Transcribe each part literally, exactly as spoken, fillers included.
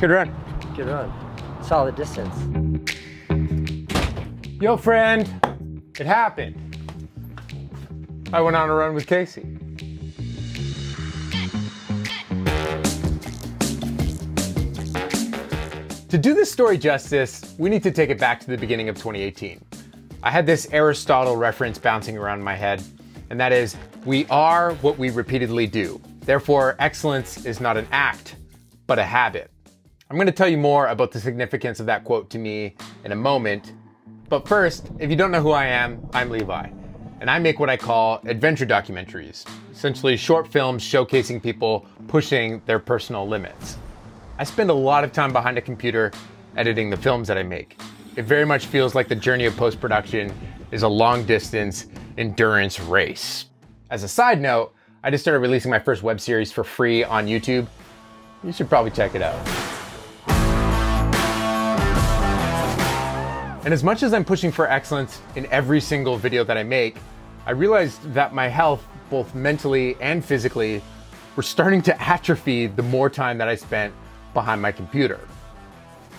Good run. Good run. Solid distance. Yo, friend. It happened. I went on a run with Casey. To do this story justice, we need to take it back to the beginning of twenty eighteen. I had this Aristotle reference bouncing around my head, and that is, we are what we repeatedly do. Therefore, excellence is not an act, but a habit. I'm gonna tell you more about the significance of that quote to me in a moment, but first, if you don't know who I am, I'm Levi, and I make what I call adventure documentaries, essentially short films showcasing people pushing their personal limits. I spend a lot of time behind a computer editing the films that I make. It very much feels like the journey of post-production is a long-distance endurance race. As a side note, I just started releasing my first web series for free on YouTube. You should probably check it out. And as much as I'm pushing for excellence in every single video that I make, I realized that my health, both mentally and physically, were starting to atrophy the more time that I spent behind my computer.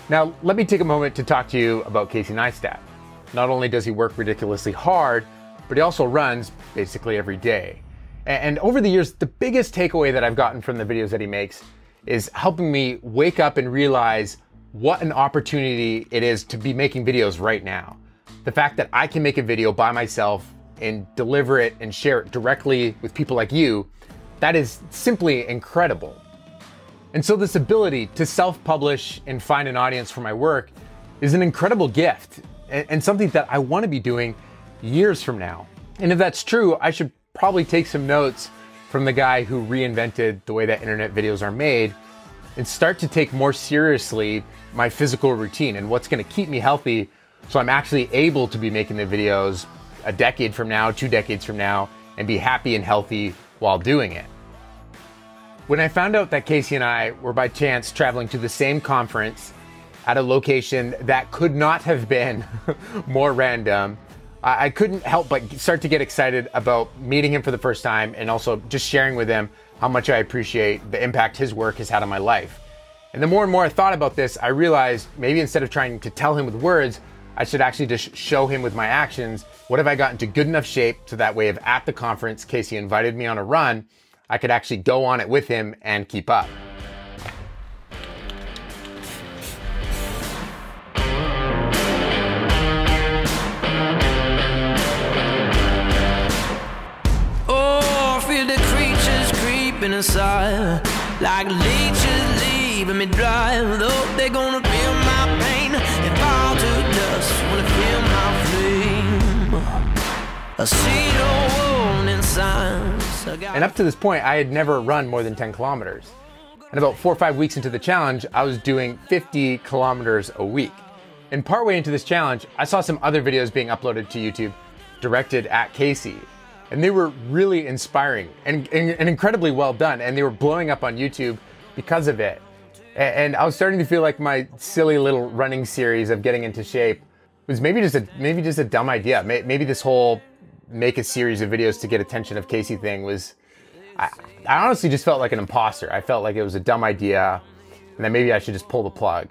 Now, let me take a moment to talk to you about Casey Neistat. Not only does he work ridiculously hard, but he also runs basically every day. And over the years, the biggest takeaway that I've gotten from the videos that he makes is helping me wake up and realize what an opportunity it is to be making videos right now. The fact that I can make a video by myself and deliver it and share it directly with people like you, that is simply incredible. And so this ability to self-publish and find an audience for my work is an incredible gift and something that I want to be doing years from now. And if that's true, I should probably take some notes from the guy who reinvented the way that internet videos are made and start to take more seriously my physical routine and what's going to keep me healthy so I'm actually able to be making the videos a decade from now, two decades from now, and be happy and healthy while doing it. When I found out that Casey and I were by chance traveling to the same conference at a location that could not have been more random, I couldn't help but start to get excited about meeting him for the first time and also just sharing with him how much I appreciate the impact his work has had on my life. And the more and more I thought about this, I realized maybe instead of trying to tell him with words, I should actually just show him with my actions. What if I got into good enough shape so that way if at the conference Casey invited me on a run, I could actually go on it with him and keep up. Oh, feel the creatures creeping inside, like leeches leaving me dry. Though they're gonna feel my pain and fall to dust when I feel my flame. I see no warning signs. And up to this point, I had never run more than ten kilometers. And about four or five weeks into the challenge, I was doing fifty kilometers a week. And partway into this challenge, I saw some other videos being uploaded to YouTube directed at Casey. And they were really inspiring and, and, and incredibly well done. And they were blowing up on YouTube because of it. And, and I was starting to feel like my silly little running series of getting into shape was maybe just a, maybe just a dumb idea. Maybe this whole make a series of videos to get attention of Casey thing was, I, I honestly just felt like an imposter. I felt like it was a dumb idea and that maybe I should just pull the plug.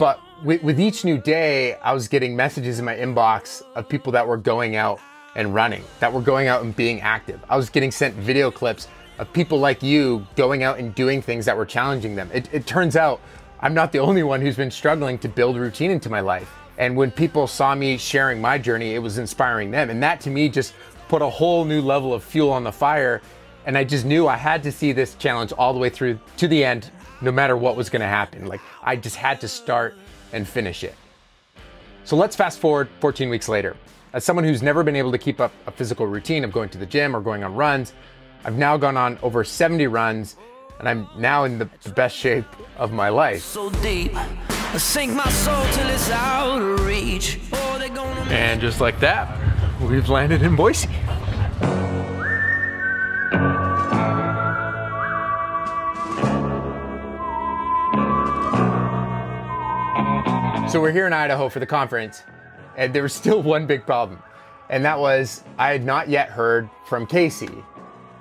But with, with each new day, I was getting messages in my inbox of people that were going out and running, that were going out and being active. I was getting sent video clips of people like you going out and doing things that were challenging them. It, it turns out I'm not the only one who's been struggling to build routine into my life. And when people saw me sharing my journey, it was inspiring them. And that to me just put a whole new level of fuel on the fire. And I just knew I had to see this challenge all the way through to the end, no matter what was gonna happen. Like I just had to start and finish it. So let's fast forward fourteen weeks later. As someone who's never been able to keep up a physical routine of going to the gym or going on runs, I've now gone on over seventy runs and I'm now in the best shape of my life. So deep. I sink my soul till it's out of reach. Oh, they're gonna make... And just like that, we've landed in Boise. So we're here in Idaho for the conference, and there was still one big problem. And that was, I had not yet heard from Casey.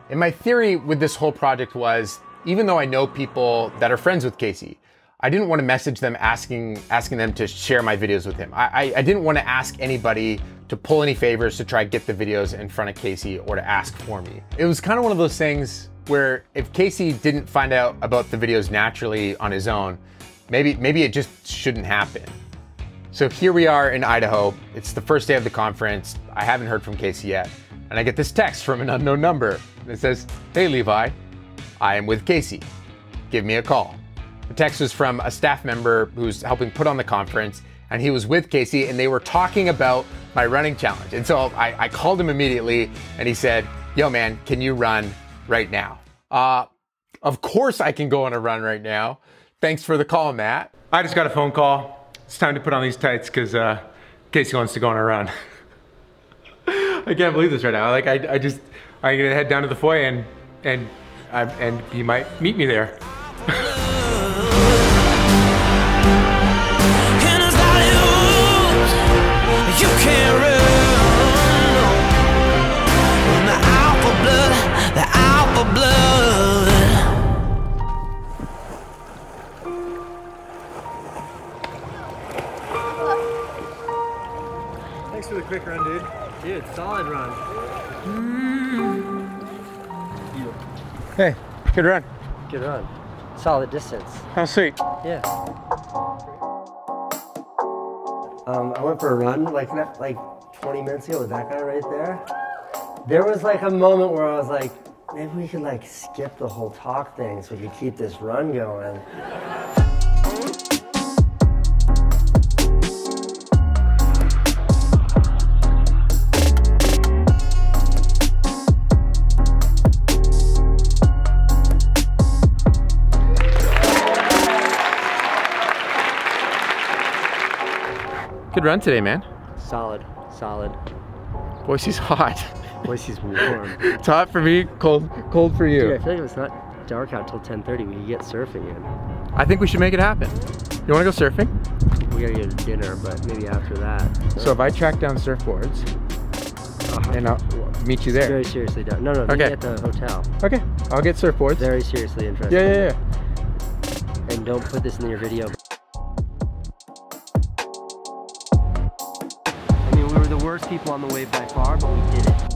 And my theory with this whole project was, even though I know people that are friends with Casey, I didn't want to message them asking asking them to share my videos with him. I, I, I didn't want to ask anybody to pull any favors to try to get the videos in front of Casey or to ask for me. It was kind of one of those things where if Casey didn't find out about the videos naturally on his own, maybe, maybe it just shouldn't happen. So here we are in Idaho. It's the first day of the conference. I haven't heard from Casey yet. And I get this text from an unknown number. It says, "Hey Levi, I am with Casey. Give me a call." The text was from a staff member who's helping put on the conference, and he was with Casey, and they were talking about my running challenge. And so I, I called him immediately, and he said, "Yo man, can you run right now?" Uh, of course I can go on a run right now. Thanks for the call, Matt. I just got a phone call. It's time to put on these tights because uh, Casey wants to go on a run. I can't believe this right now. Like I, I just, I'm gonna head down to the foyer and and I, and he might meet me there. Thanks for the quick run, dude. Dude, solid run. Hey, good run. Good run. Solid distance. How sweet. Yeah. Um, I went for a run like like twenty minutes ago with that guy right there. There was like a moment where I was like, maybe we could like skip the whole talk thing so we could keep this run going. Good run today, man. Solid, solid. Boise's hot. Boise's warm. It's hot for me, cold, cold for you. Dude, I feel like if it's not dark out till ten thirty, we could get surfing in. I think we should make it happen. You wanna go surfing? We gotta get dinner, but maybe after that. So, so if I track down surfboards, uh-huh. and I'll meet you there. Very seriously down. No, no, okay. Meet at the hotel. Okay, I'll get surfboards. Very seriously interested. Yeah, yeah, yeah. And don't put this in your video. People on the wave by far, but we did it.